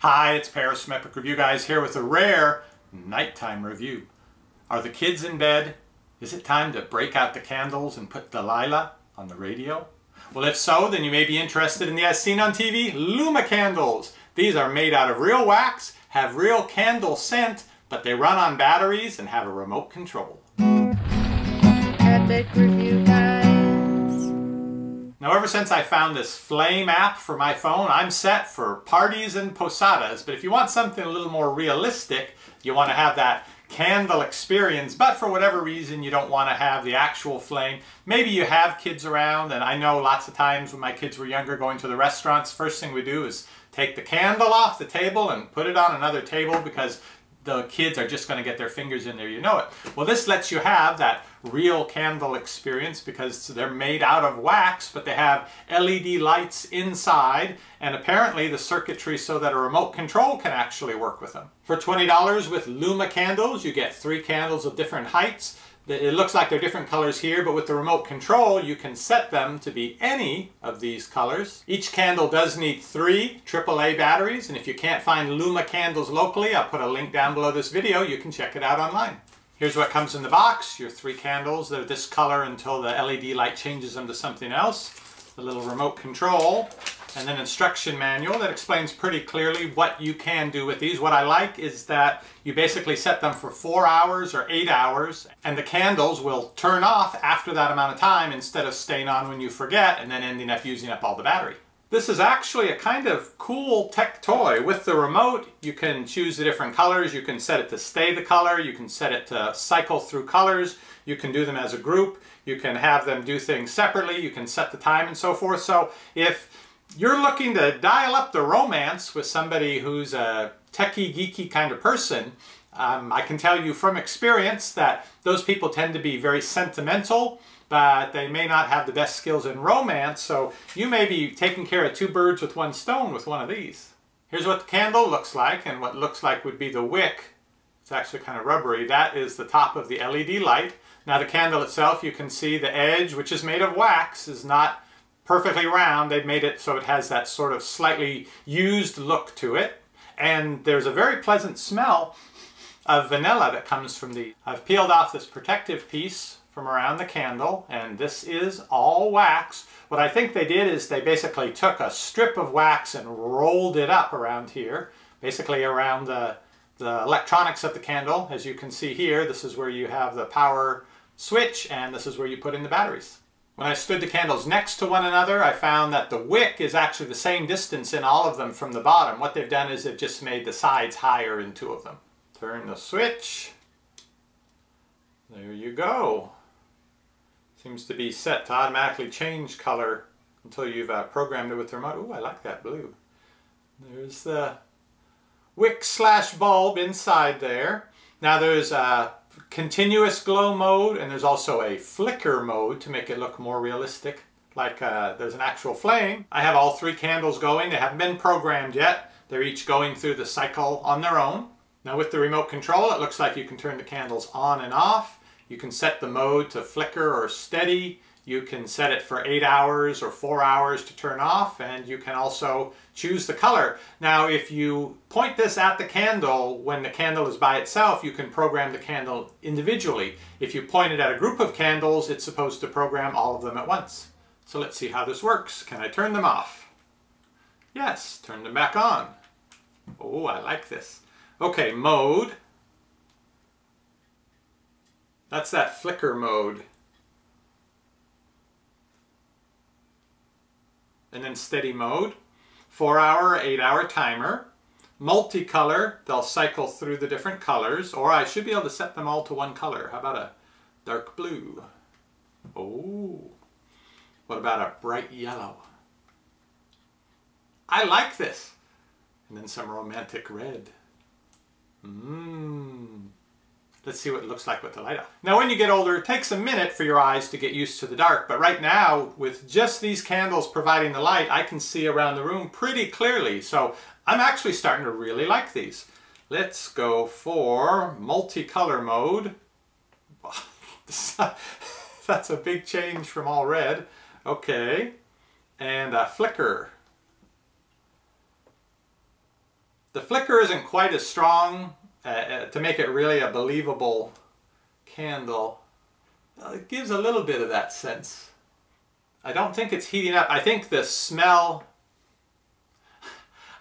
Hi, it's Paris from Epic Review Guys here with a rare nighttime review. Are the kids in bed? Is it time to break out the candles and put Delilah on the radio? Well, if so, then you may be interested in the As Seen on TV Luma Candles. These are made out of real wax, have real candle scent, but they run on batteries and have a remote control. Epic Review Guys. Now, ever since I found this flame app for my phone, I'm set for parties and posadas. But if you want something a little more realistic, you want to have that candle experience, but for whatever reason you don't want to have the actual flame. Maybe you have kids around, and I know lots of times when my kids were younger going to the restaurants, first thing we do is take the candle off the table and put it on another table because the kids are just going to get their fingers in there, you know it. Well, this lets you have that real candle experience because they're made out of wax, but they have LED lights inside, and apparently the circuitry so that a remote control can actually work with them. For $20 with Luma Candles, you get 3 candles of different heights. It looks like they're different colors here, but with the remote control, you can set them to be any of these colors. Each candle does need 3 AAA batteries, and if you can't find Luma Candles locally, I'll put a link down below this video. You can check it out online. Here's what comes in the box. Your 3 candles. They're this color until the LED light changes them to something else. The little remote control, and then instruction manual that explains pretty clearly what you can do with these. What I like is that you basically set them for 4 hours or 8 hours, and the candles will turn off after that amount of time instead of staying on when you forget and then ending up using up all the battery. This is actually a kind of cool tech toy. With the remote, you can choose the different colors. You can set it to stay the color. You can set it to cycle through colors. You can do them as a group. You can have them do things separately. You can set the time and so forth. So if you're looking to dial up the romance with somebody who's a techie, geeky kind of person, I can tell you from experience that those people tend to be very sentimental, but they may not have the best skills in romance, so you may be taking care of 2 birds with 1 stone with one of these. Here's what the candle looks like, and what looks like would be the wick. It's actually kind of rubbery. That is the top of the LED light. Now the candle itself, you can see the edge, which is made of wax, is not perfectly round. They've made it so it has that sort of slightly used look to it. And there's a very pleasant smell of vanilla that comes from these. I've peeled off this protective piece from around the candle, and this is all wax. What I think they did is they basically took a strip of wax and rolled it up around here, basically around the electronics of the candle. As you can see here, this is where you have the power switch, and this is where you put in the batteries. When I stood the candles next to one another, I found that the wick is actually the same distance in all of them from the bottom. What they've done is they've just made the sides higher in 2 of them. Turn the switch. There you go. Seems to be set to automatically change color until you've programmed it with the remote. Ooh, I like that blue. There's the wick / bulb inside there. Now there's a continuous glow mode, and there's also a flicker mode to make it look more realistic, like there's an actual flame. I have all 3 candles going. They haven't been programmed yet. They're each going through the cycle on their own. Now with the remote control, it looks like you can turn the candles on and off. You can set the mode to flicker or steady. You can set it for 8 hours or 4 hours to turn off, and you can also choose the color. Now, if you point this at the candle when the candle is by itself, you can program the candle individually. If you point it at a group of candles, it's supposed to program all of them at once. So let's see how this works. Can I turn them off? Yes, turn them back on. Oh, I like this. Okay, mode. That's that flicker mode. And then steady mode. 4 hour, 8 hour timer. Multicolor, they'll cycle through the different colors, or I should be able to set them all to 1 color. How about a dark blue? Oh, what about a bright yellow? I like this. And then some romantic red. Let's see what it looks like with the light off. Now when you get older, it takes a minute for your eyes to get used to the dark, but right now, with just these candles providing the light, I can see around the room pretty clearly, so I'm actually starting to really like these. Let's go for multicolor mode. That's a big change from all red. Okay, and a flicker. The flicker isn't quite as strong to make it really a believable candle. It gives a little bit of that sense. I don't think it's heating up. I think the smell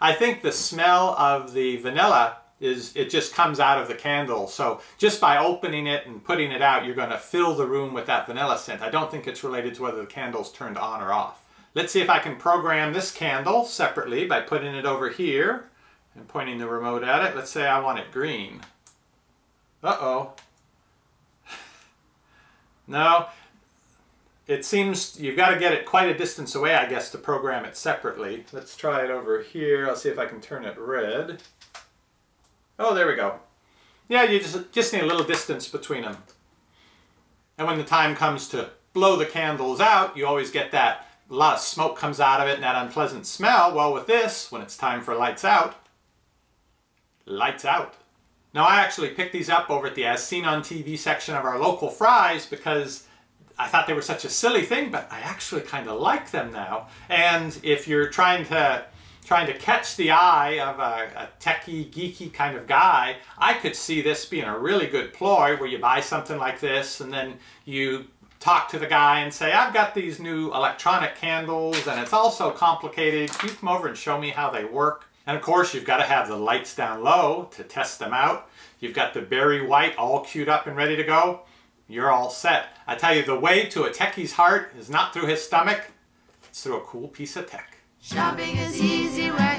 of the vanilla is, it just comes out of the candle. So just by opening it and putting it out, you're going to fill the room with that vanilla scent. I don't think it's related to whether the candle's turned on or off. Let's see if I can program this candle separately by putting it over here and pointing the remote at it. Let's say I want it green. Uh-oh. No. It seems you've got to get it quite a distance away, I guess, to program it separately. Let's try it over here. I'll see if I can turn it red. Oh, there we go. Yeah, you just need a little distance between them. And when the time comes to blow the candles out, you always get that a lot of smoke comes out of it and that unpleasant smell. Well, with this, when it's time for lights out, lights out. Now, I actually picked these up over at the As Seen on TV section of our local Fry's because I thought they were such a silly thing, but I actually kind of like them now. And if you're trying to catch the eye of a techie, geeky kind of guy, I could see this being a really good ploy where you buy something like this and then you talk to the guy and say, I've got these new electronic candles and it's all so complicated. You come over and show me how they work. And of course, you've got to have the lights down low to test them out. You've got the berry white all queued up and ready to go. You're all set. I tell you, the way to a techie's heart is not through his stomach, it's through a cool piece of tech. Shopping is easy, right?